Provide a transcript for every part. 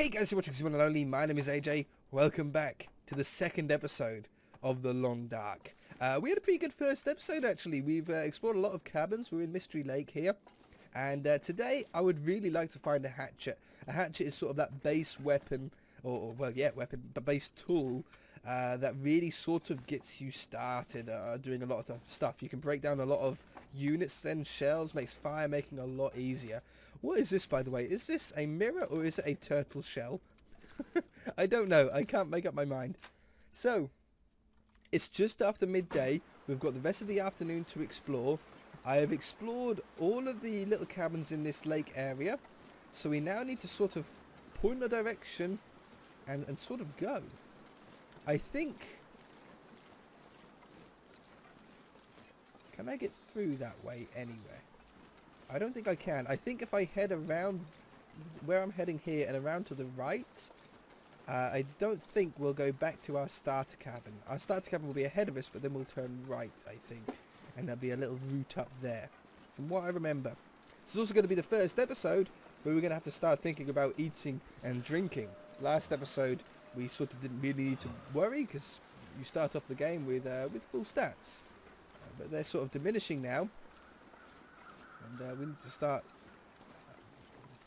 Hey guys, you're watching One and Only. My name is AJ. Welcome back to the second episode of The Long Dark. We had a pretty good first episode, actually. We've explored a lot of cabins. We're in Mystery Lake here. And today, I would really like to find a hatchet. A hatchet is sort of that base weapon, but base tool that really sort of gets you started doing a lot of stuff. You can break down a lot of units, then shells, makes fire making a lot easier. What is this, by the way? Is this a mirror or is it a turtle shell? I don't know. I can't make up my mind. So, it's just after midday. We've got the rest of the afternoon to explore. I have explored all of the little cabins in this lake area. So we now need to sort of point a direction and sort of go. I think... Can I get through that way anywhere? I don't think I can. I think if I head around where I'm heading here and around to the right, I don't think we'll go back to our starter cabin. Our starter cabin will be ahead of us, but then we'll turn right, I think. And there'll be a little route up there, from what I remember. This is also going to be the first episode where we're going to have to start thinking about eating and drinking. Last episode, we sort of didn't really need to worry, because you start off the game with full stats. But they're sort of diminishing now. And we need to start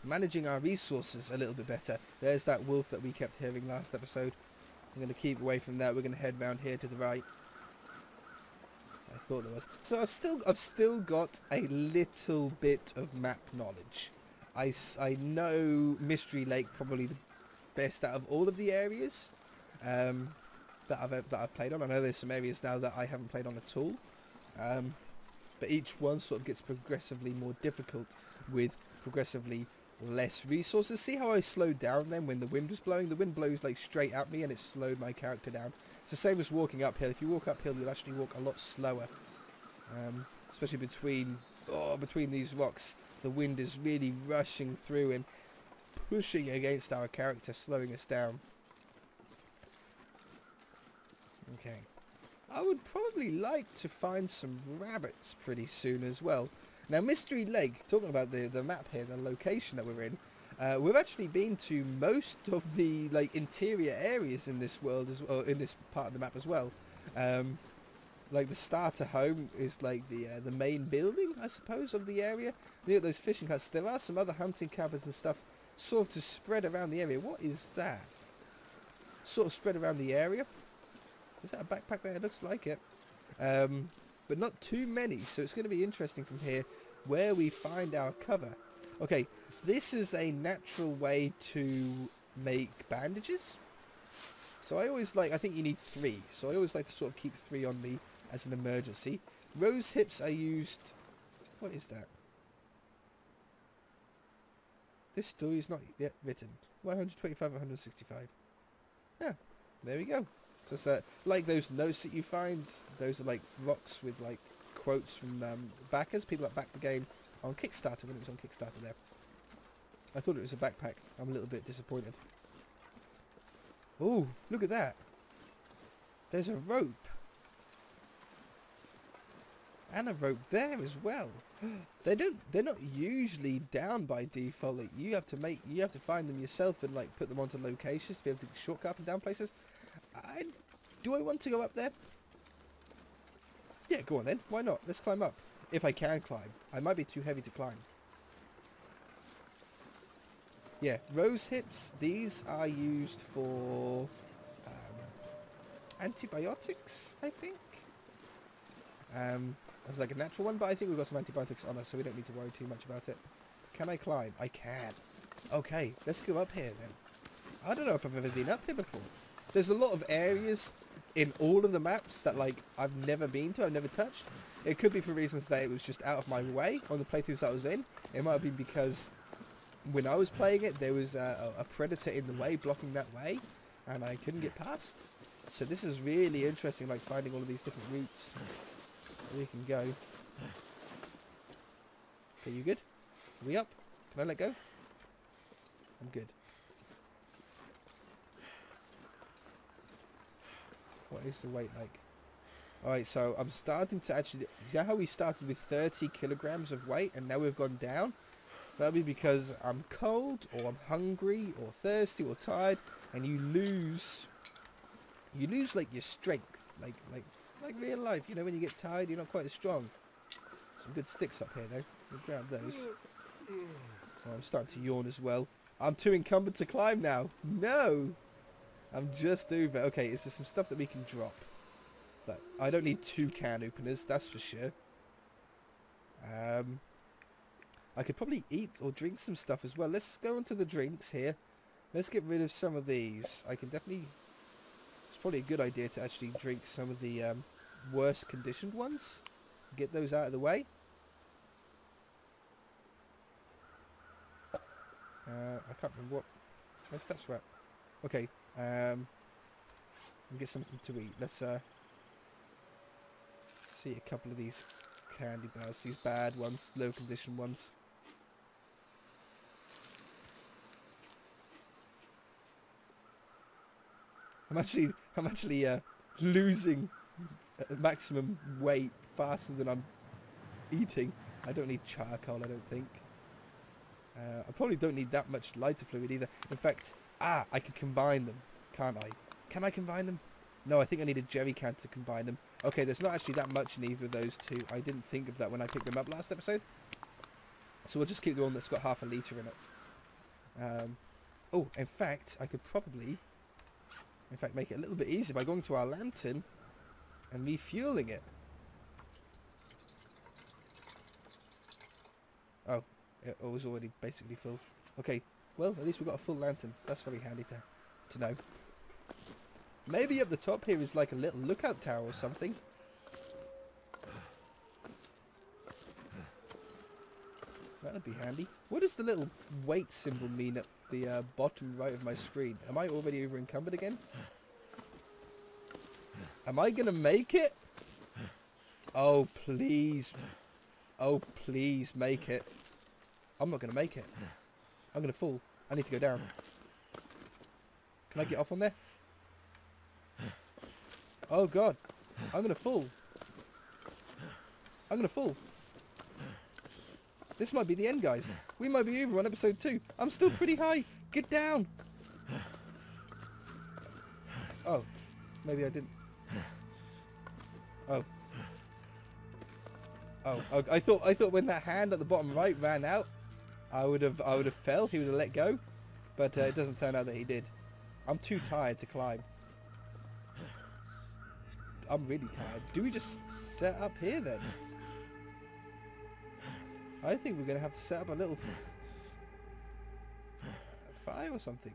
managing our resources a little bit better. There's that wolf that we kept hearing last episode. I'm going to keep away from that. We're going to head round here to the right. I thought there was. So I've still got a little bit of map knowledge. I know Mystery Lake probably the best out of all of the areas that I've played on. I know there's some areas now that I haven't played on at all. But each one sort of gets progressively more difficult with progressively less resources. See how I slowed down then when the wind was blowing? The wind blows like straight at me and it slowed my character down. It's the same as walking uphill. If you walk uphill, you'll actually walk a lot slower. Especially between these rocks. The wind is really rushing through and pushing against our character, slowing us down. Okay. I would probably like to find some rabbits pretty soon as well. Now, Mystery Lake, talking about the map here, the location that we're in, we've actually been to most of the like interior areas in this world as well, in this part of the map as well. Like the starter home is like the main building, I suppose, of the area. Look at those fishing huts. There are some other hunting cabins and stuff sort of spread around the area. What is that? Sort of spread around the area. Is that a backpack there? It looks like it. But not too many, so it's going to be interesting from here where we find our cover. Okay, this is a natural way to make bandages. So I always like, I think you need three. So I always like to sort of keep three on me as an emergency. Rose hips are used... What is that? This story is not yet written. 125, 165. Yeah, there we go. So it's like those notes that you find, those are like rocks with like quotes from backers, people that backed the game on Kickstarter, when it was on Kickstarter there. I thought it was a backpack. I'm a little bit disappointed. Oh, look at that. There's a rope. And a rope there as well. They're not usually down by default. Like, you have to find them yourself and like put them onto locations to be able to shortcut up and down places. Do I want to go up there? Yeah, go on then. Why not? Let's climb up. If I can climb. I might be too heavy to climb. Yeah, rose hips. These are used for antibiotics, I think. That's like a natural one, but I think we've got some antibiotics on us, so we don't need to worry too much about it. Can I climb? I can. Okay, let's go up here then. I don't know if I've ever been up here before. There's a lot of areas in all of the maps that, like, I've never been to, I've never touched. It could be for reasons that it was just out of my way on the playthroughs that I was in. It might have been because when I was playing it, there was a predator in the way, blocking that way, and I couldn't get past. So this is really interesting, like, finding all of these different routes. We can go. Okay, you good? Are we up? Can I let go? I'm good. What is the weight like? Alright, so I'm starting to actually... See how we started with 30 kilograms of weight and now we've gone down? That'll be because I'm cold, or I'm hungry, or thirsty, or tired, and you lose like your strength, like real life. You know, when you get tired, you're not quite as strong. Some good sticks up here though. We'll grab those. Oh, I'm starting to yawn as well. I'm too encumbered to climb now. No, I'm just over. Okay, is there some stuff that we can drop? But I don't need 2 can openers, that's for sure. I could probably eat or drink some stuff as well. Let's go on to the drinks here. Let's get rid of some of these. I can definitely... It's probably a good idea to actually drink some of the worse conditioned ones. Get those out of the way. I can't remember what... That's right. Okay. Get something to eat. Let's... see a couple of these candy bars, these bad ones, low condition ones. I'm actually losing maximum weight faster than I'm eating. I don't need charcoal, I don't think. I probably don't need that much lighter fluid either. In fact, I could combine them, can't I? Can I combine them? No, I think I need a jerry can to combine them. Okay, there's not actually that much in either of those two. I didn't think of that when I picked them up last episode. So we'll just keep the one that's got half a litre in it. Oh, in fact, I could probably... In fact, make it a little bit easier by going to our lantern and refueling it. Oh, it was already basically full. Okay, well, at least we've got a full lantern. That's very handy to know. Maybe up the top here is like a little lookout tower or something. That'd be handy. What does the little weight symbol mean at the bottom right of my screen? Am I already over encumbered again? Am I gonna make it? Oh, please. Oh, please make it. I'm not gonna make it. I'm gonna fall. I need to go down. Can I get off on there? Oh god, I'm gonna fall. I'm gonna fall. This might be the end, guys. We might be over on episode 2. I'm still pretty high. Get down. Oh, maybe I didn't. Oh. Oh, I thought when that hand at the bottom right ran out, I would have fell. He would have let go, but it doesn't turn out that he did. I'm too tired to climb. I'm really tired. Do we just set up here then? I think we're going to have to set up a little fire or something.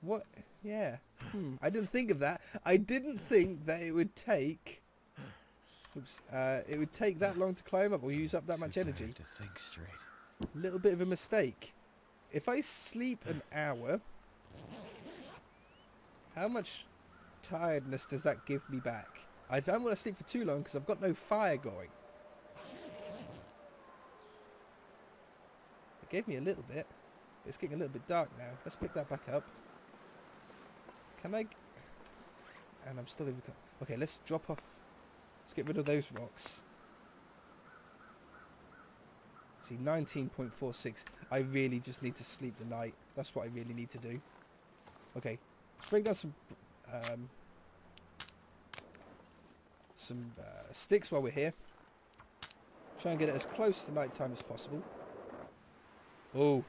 What? Yeah. I didn't think of that. I didn't think that it would take... Oops. It would take that long to climb up or use up that much energy. To think straight. Little bit of a mistake. If I sleep an hour... How much tiredness does that give me back? I don't want to sleep for too long because I've got no fire going. It gave me a little bit. It's getting a little bit dark now. Let's pick that back up. Can I... And I'm still... Okay, let's drop off... Let's get rid of those rocks. See, 19.46. I really just need to sleep the night. That's what I really need to do. Okay. Let's bring down some sticks while we're here. Try and get it as close to night time as possible. Oh,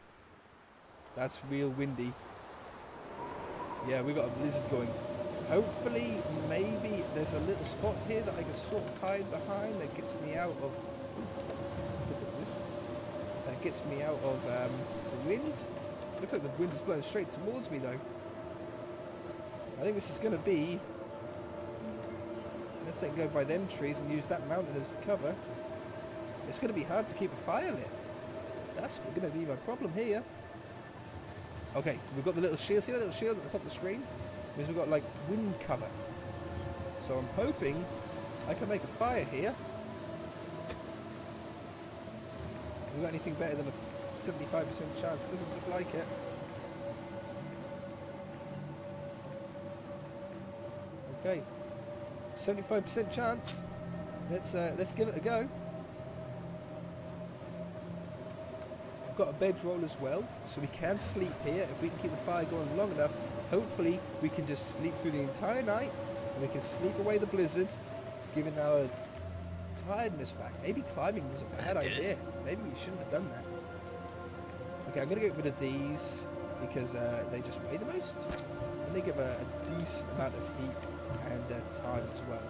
that's real windy. Yeah, we got a blizzard going. Hopefully, maybe there's a little spot here that I can sort of hide behind that gets me out of the wind. Looks like the wind is blowing straight towards me though. I think this is going to be, unless I can go by them trees and use that mountain as the cover, it's going to be hard to keep a fire lit. That's going to be my problem here. Okay, we've got the little shield. See that little shield at the top of the screen? It means we've got, like, wind cover. So I'm hoping I can make a fire here. Have we got anything better than a 75% chance? It doesn't look like it. Okay, 75% chance. Let's give it a go. I've got a bedroll as well, so we can sleep here. If we can keep the fire going long enough, hopefully we can just sleep through the entire night, and we can sleep away the blizzard, giving our tiredness back. Maybe climbing was a bad idea. Maybe we shouldn't have done that. Okay, I'm going to get rid of these, because they just weigh the most, and they give a decent amount of heat and time as well.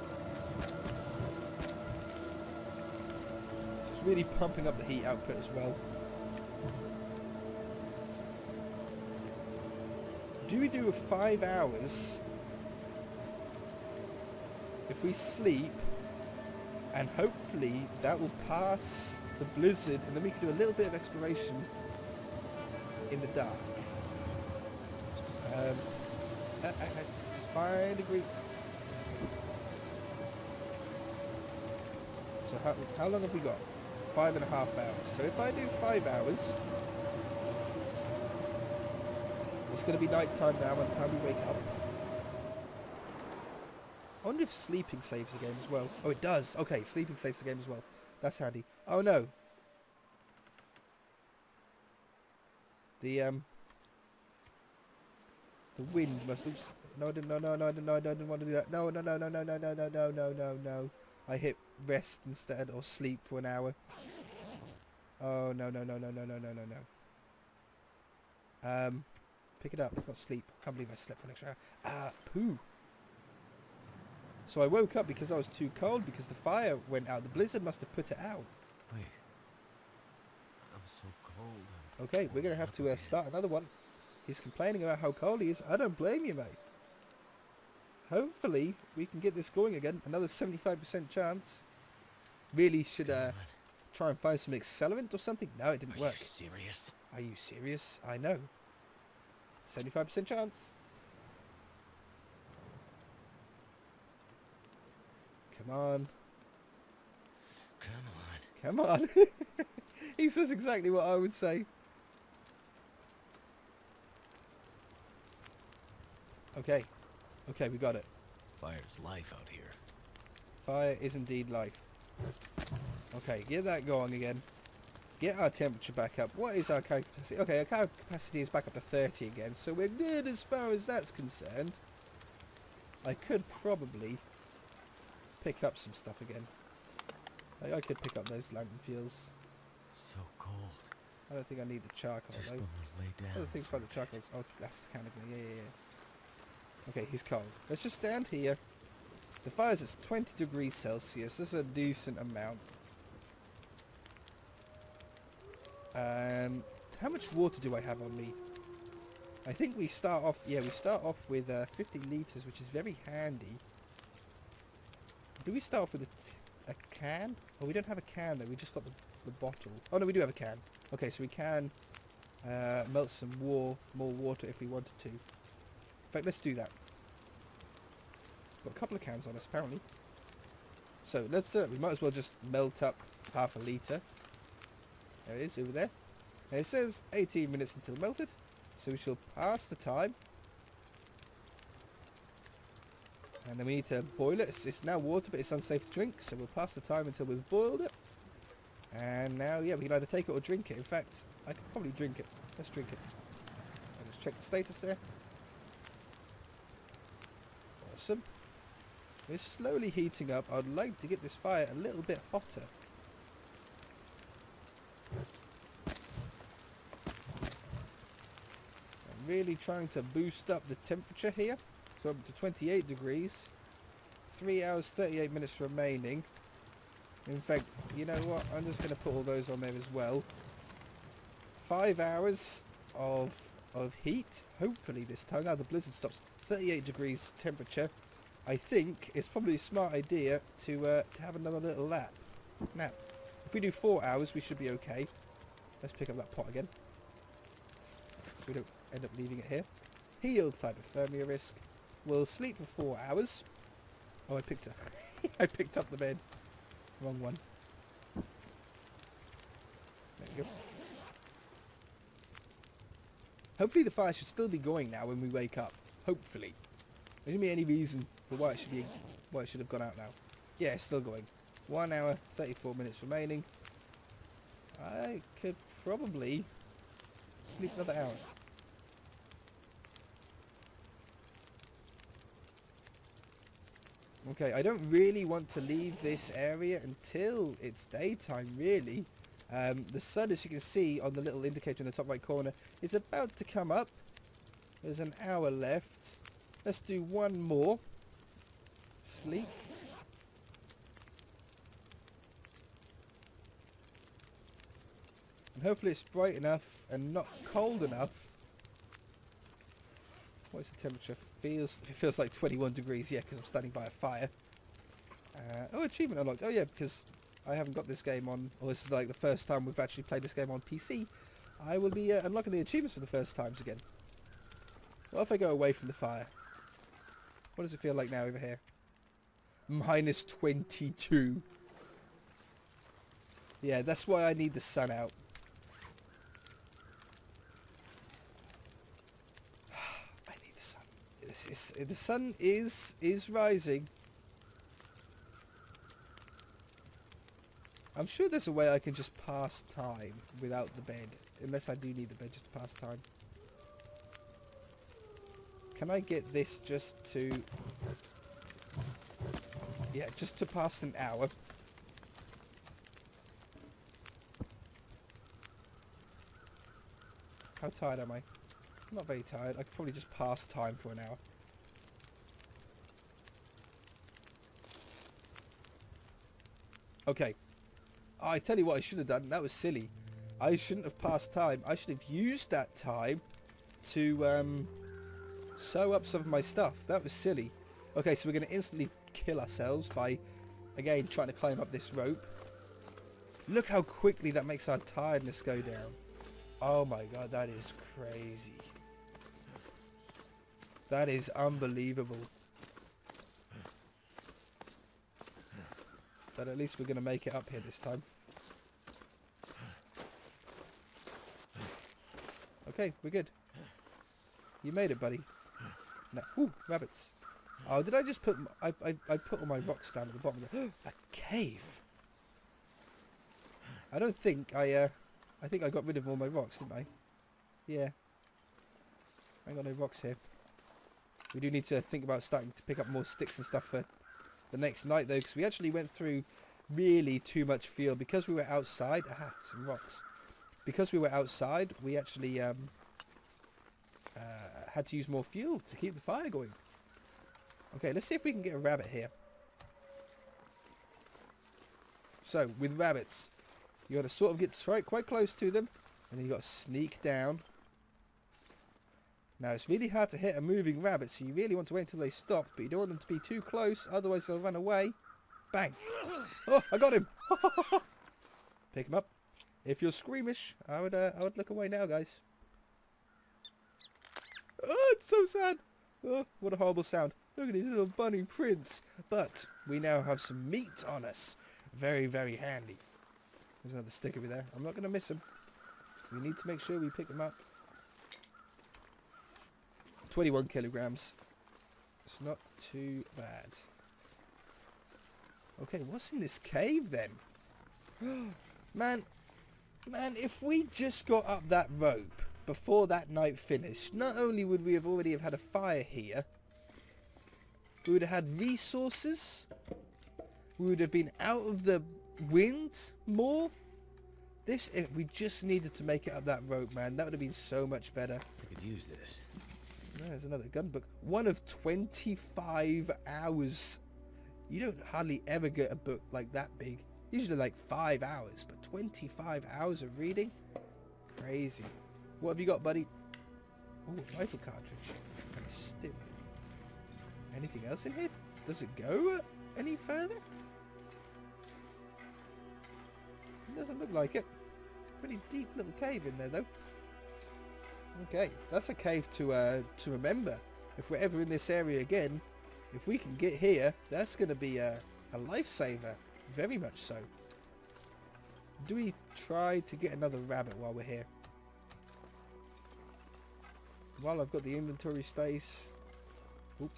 So it's really pumping up the heat output as well. Do we do 5 hours if we sleep, and hopefully that will pass the blizzard, and then we can do a little bit of exploration in the dark. Just find a group. So how long have we got? 5.5 hours. So if I do 5 hours, it's going to be night time now by the time we wake up. I wonder if sleeping saves the game as well. Oh, it does. Okay, sleeping saves the game as well. That's handy. Oh, no. The wind must... Oops. No, I didn't want to do that. No. I hit rest instead, or sleep for an hour. Oh, no. Pick it up. I've got sleep. I can't believe I slept for an extra hour. Poo. So I woke up because I was too cold, because the fire went out. The blizzard must have put it out. Wait. I'm so cold. Okay, we're going to have to start another one. He's complaining about how cold he is. I don't blame you, mate. Hopefully, we can get this going again. Another 75% chance. Really should try and find some accelerant or something. No, it didn't work. Are you serious? Are you serious? I know. 75% chance. Come on. Come on. Come on. He says exactly what I would say. Okay. Okay, we got it. Fire is life out here. Fire is indeed life. Okay, get that going again. Get our temperature back up. What is our current capacity? Okay, our current capacity is back up to 30 again, so we're good as far as that's concerned. I could probably pick up some stuff again. I could pick up those lantern fuels. So cold. I don't think I need the charcoal though. Other things about the charcoals. Oh, that's the kind of thing. Yeah. Okay, he's cold. Let's just stand here. The fire's at 20 degrees Celsius. That's a decent amount. How much water do I have on me? I think we start off, with 50 litres, which is very handy. Do we start off with a can? Oh, we don't have a can though, we just got the bottle. Oh no, we do have a can. Okay, so we can melt some more water if we wanted to. In fact, let's do that. Got a couple of cans on us, apparently. So, let's, we might as well just melt up half a litre. There it is, over there. And it says 18 minutes until melted. So we shall pass the time. And then we need to boil it. It's now water, but it's unsafe to drink. So we'll pass the time until we've boiled it. And now, yeah, we can either take it or drink it. In fact, I could probably drink it. Let's drink it. Let's check the status there. Awesome. We're slowly heating up. I'd like to get this fire a little bit hotter. I'm really trying to boost up the temperature here. So up to 28 degrees. 3 hours, 38 minutes remaining. In fact, you know what? I'm just going to put all those on there as well. 5 hours of heat. Hopefully this time. Now the blizzard stops. 38 degrees temperature. I think it's probably a smart idea to have another little nap. If we do 4 hours, we should be okay. Let's pick up that pot again, so we don't end up leaving it here. Heal hypothermia risk. We'll sleep for 4 hours. Oh, I picked up the bed. Wrong one. There we go. Hopefully the fire should still be going now when we wake up. Hopefully. There shouldn't be any reason for why it should be, why it should have gone out now. Yeah, it's still going. 1 hour, 34 minutes remaining. I could probably sleep another hour. Okay, I don't really want to leave this area until it's daytime, really. The sun, as you can see on the little indicator in the top right corner, is about to come up. There's an hour left. Let's do one more. Sleep. And hopefully it's bright enough and not cold enough. What's the temperature? It feels like 21 degrees, yeah, because I'm standing by a fire. Oh, achievement unlocked. Oh, yeah, because I haven't got this game on, or this is like the first time we've actually played this game on PC. I will be unlocking the achievements for the first times again. What if I go away from the fire? What does it feel like now over here? Minus 22. Yeah, that's why I need the sun out. The sun is rising. I'm sure there's a way I can just pass time without the bed. Unless I do need the bed just to pass time. Can I get this just to... yeah, just to pass an hour. How tired am I? I'm not very tired. I could probably just pass time for an hour. Okay. I tell you what I should have done. That was silly. I shouldn't have passed time. I should have used that time to sew up some of my stuff. That was silly. Okay, so we're going to instantly kill ourselves by, again, trying to climb up this rope. Look how quickly that makes our tiredness go down. Oh my god, that is crazy. That is unbelievable. But at least we're going to make it up here this time. Okay, we're good. You made it, buddy. No. Ooh, rabbits. Oh, did I just put... I put all my rocks down at the bottom of the... a cave! I don't think I think I got rid of all my rocks, didn't I? Yeah. I ain't got no rocks here. We do need to think about starting to pick up more sticks and stuff for the next night, though, because we actually went through really too much field. Because we were outside... aha, some rocks. Because we were outside, we actually had to use more fuel to keep the fire going. Okay, let's see if we can get a rabbit here. So, with rabbits... you got to sort of get quite close to them, and then you got to sneak down. Now, it's really hard to hit a moving rabbit, so you really want to wait until they stop, but you don't want them to be too close, otherwise they'll run away. Bang! Oh, I got him! Pick him up. If you're squeamish, I would look away now, guys. Oh, it's so sad! Oh, what a horrible sound. Look at these little bunny prints. But we now have some meat on us. Very, very handy. There's another stick over there. I'm not going to miss him. We need to make sure we pick them up. 21 kilograms. It's not too bad. Okay, what's in this cave then? Man, if we just got up that rope before that night finished, not only would we have already have had a fire here, we would have had resources, we would have been out of the... wind more. This, if we just needed to make it up that rope, man, that would have been so much better. I could use this. There's another gun book. One of 25 hours. You don't hardly ever get a book like that big. Usually like 5 hours, but 25 hours of reading? Crazy. What have you got, buddy? Oh, rifle cartridge. And a stick. Anything else in here? Does it go any further? Doesn't look like it. Pretty deep little cave in there, though. Okay, that's a cave to remember. If we're ever in this area again, if we can get here, that's going to be a lifesaver. Very much so. Do we try to get another rabbit while we're here? While I've got the inventory space... oop.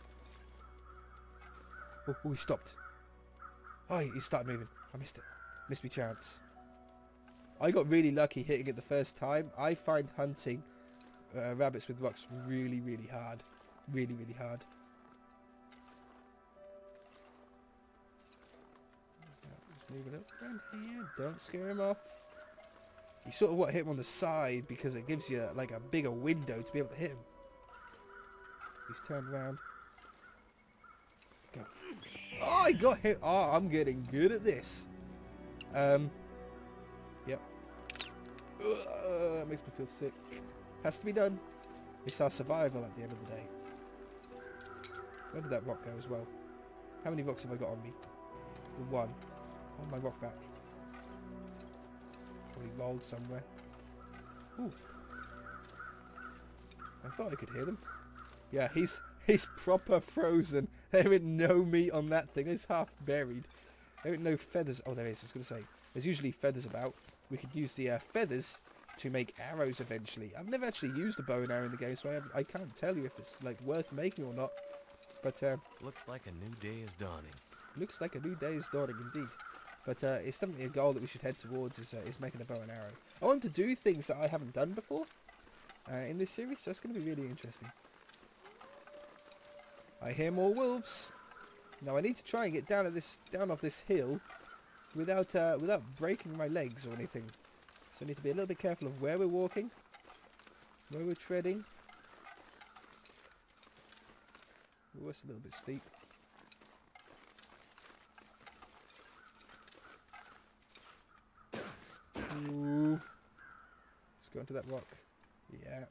Oh, he stopped. Oh, he started moving. I missed it. Missed me chance. I got really lucky hitting it the first time. I find hunting rabbits with rooks really hard. Really hard. Just moving up around here. Don't scare him off. You sort of want to hit him on the side because it gives you like a bigger window to be able to hit him. He's turned around. Go. Oh, I got hit. Oh, I'm getting good at this. Yep. That makes me feel sick. Has to be done. It's our survival at the end of the day. Where did that rock go as well? How many rocks have I got on me? The one. I want my rock back. Probably rolled somewhere. Ooh. I thought I could hear them. Yeah, he's proper frozen. There ain't no meat on that thing. It's half buried. There ain't no feathers. Oh, there is. I was going to say. There's usually feathers about. We could use the feathers to make arrows eventually. I've never actually used a bow and arrow in the game, so I can't tell you if it's like worth making or not. But looks like a new day is dawning. Looks like a new day is dawning indeed. But it's definitely a goal that we should head towards is making a bow and arrow. I want to do things that I haven't done before in this series, so it's going to be really interesting. I hear more wolves. Now I need to try and get down off this hill without breaking my legs or anything. So I need to be a little bit careful of where we're walking, where we're treading. Ooh, it's a little bit steep. Ooh. Let's go into that rock. Yeah.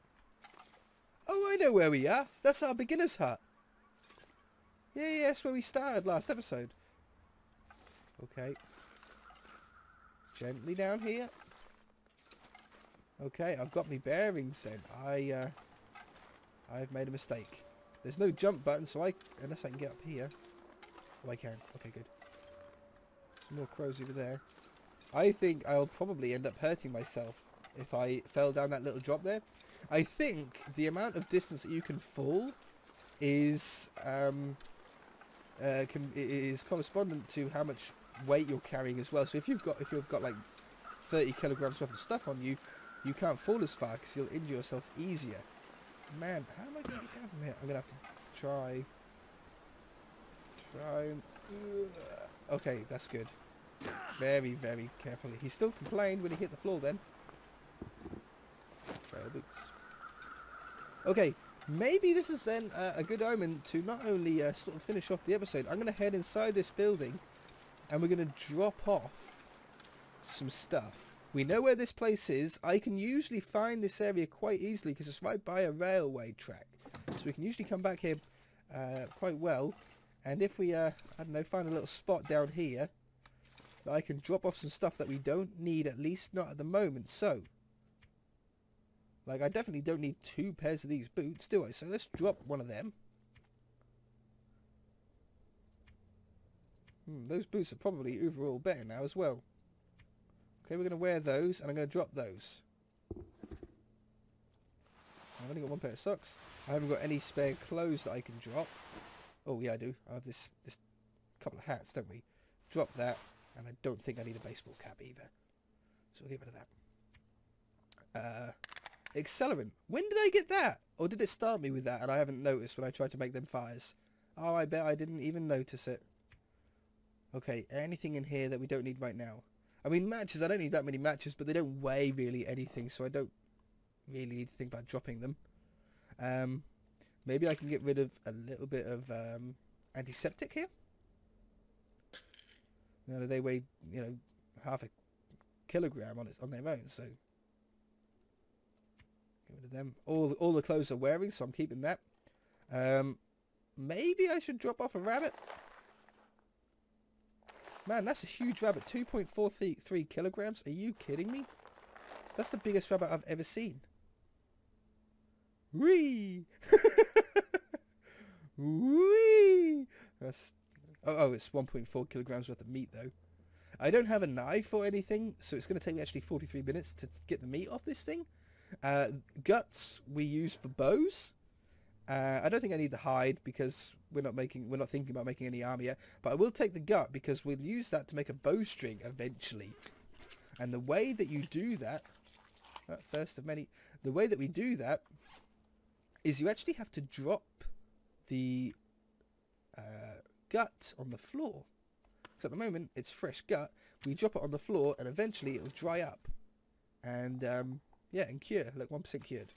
Oh, I know where we are. That's our beginner's hut. Yeah, that's where we started last episode. Okay. Gently down here. Okay, I've got my bearings then. I've made a mistake. There's no jump button, so unless I can get up here. Oh, I can. Okay, good. Some more crows over there. I think I'll probably end up hurting myself if I fell down that little drop there. I think the amount of distance that you can fall is is correspondent to how much weight you're carrying as well. So if you've got like 30 kilograms worth of stuff on you, you can't fall as far because you'll injure yourself easier. Man, how am I going to get down from here? I'm going to have to try and... Okay, that's good. Very carefully. He still complained when he hit the floor then. Trail boots. Okay, maybe this is then a good omen to not only sort of finish off the episode. I'm going to head inside this building and we're going to drop off some stuff. We know where this place is. I can usually find this area quite easily because it's right by a railway track. So we can usually come back here quite well. And if we, I don't know, find a little spot down here, I can drop off some stuff that we don't need, at least not at the moment. So, like, I definitely don't need 2 pairs of these boots, do I? So let's drop one of them. Those boots are probably overall better now as well. Okay, we're going to wear those, and I'm going to drop those. I've only got 1 pair of socks. I haven't got any spare clothes that I can drop. Oh, yeah, I do. I have this couple of hats, don't we? Drop that, and I don't think I need a baseball cap either. So we'll get rid of that. Accelerant. When did I get that? Or did it start me with that, and I haven't noticed when I tried to make them fires? Oh, I bet I didn't even notice it. Okay, anything in here that we don't need right now? I mean, matches, I don't need that many matches, but they don't weigh really anything, so I don't really need to think about dropping them. Maybe I can get rid of a little bit of antiseptic here. Now they weigh, you know, half a kilogram on their own, so get rid of them. All the clothes are wearing, so I'm keeping that. Maybe I should drop off a rabbit. Man, that's a huge rabbit. 2.43 kilograms. Are you kidding me? That's the biggest rabbit I've ever seen. Whee! Whee! That's... Oh, it's 1.4 kilograms worth of meat, though. I don't have a knife or anything, so it's going to take me actually 43 minutes to get the meat off this thing. Guts we use for bows. I don't think I need the hide because we're not thinking about making any armor yet. But I will take the gut because we'll use that to make a bowstring eventually. And the way that you do that first of many, the way that we do that is you actually have to drop the gut on the floor. So at the moment it's fresh gut. We drop it on the floor and eventually it'll dry up and yeah, and cure, like 1% cured.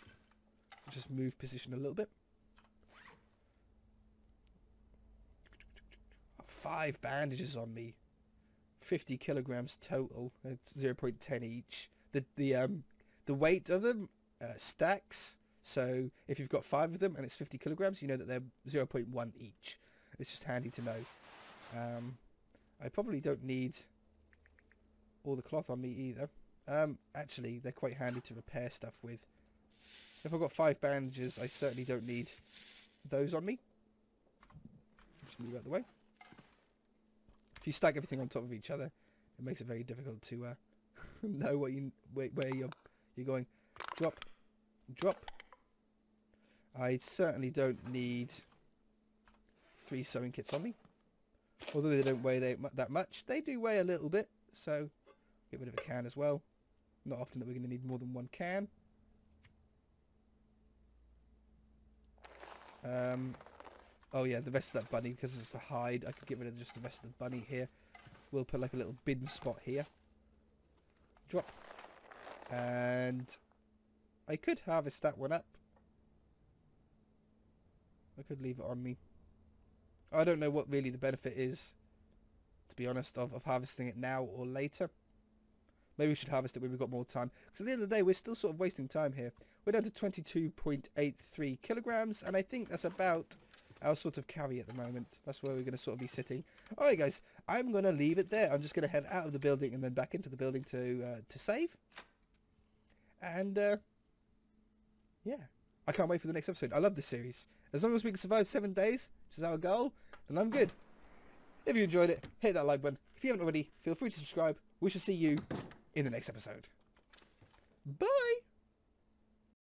Just move position a little bit. 5 bandages on me, 50 kilograms total, 0.10 each. The weight of them stacks, so if you've got 5 of them and it's 50 kilograms, you know that they're 0.1 each. It's just handy to know. I probably don't need all the cloth on me either. Actually, they're quite handy to repair stuff with. If I've got 5 bandages, I certainly don't need those on me. Just move out of the way. If you stack everything on top of each other, it makes it very difficult to know what you where you're going. Drop, drop. I certainly don't need 3 sewing kits on me. Although they don't weigh that much, they do weigh a little bit. So get rid of a can as well. Not often that we're going to need more than 1 can. Oh yeah, the rest of that bunny, because it's the hide, I could get rid of just the rest of the bunny here. We'll put like a little bin spot here. Drop. And I could harvest that one up. I could leave it on me. I don't know what really the benefit is, to be honest, of harvesting it now or later. Maybe we should harvest it when we've got more time. Because at the end of the day, we're still sort of wasting time here. We're down to 22.83 kilograms, and I think that's about our sort of carry at the moment. That's where we're going to sort of be sitting. Alright guys, I'm going to leave it there. I'm just going to head out of the building and then back into the building to save. And yeah, I can't wait for the next episode. I love this series. As long as we can survive 7 days, which is our goal, then I'm good. If you enjoyed it, hit that like button. If you haven't already, feel free to subscribe. We shall see you in the next episode. Bye!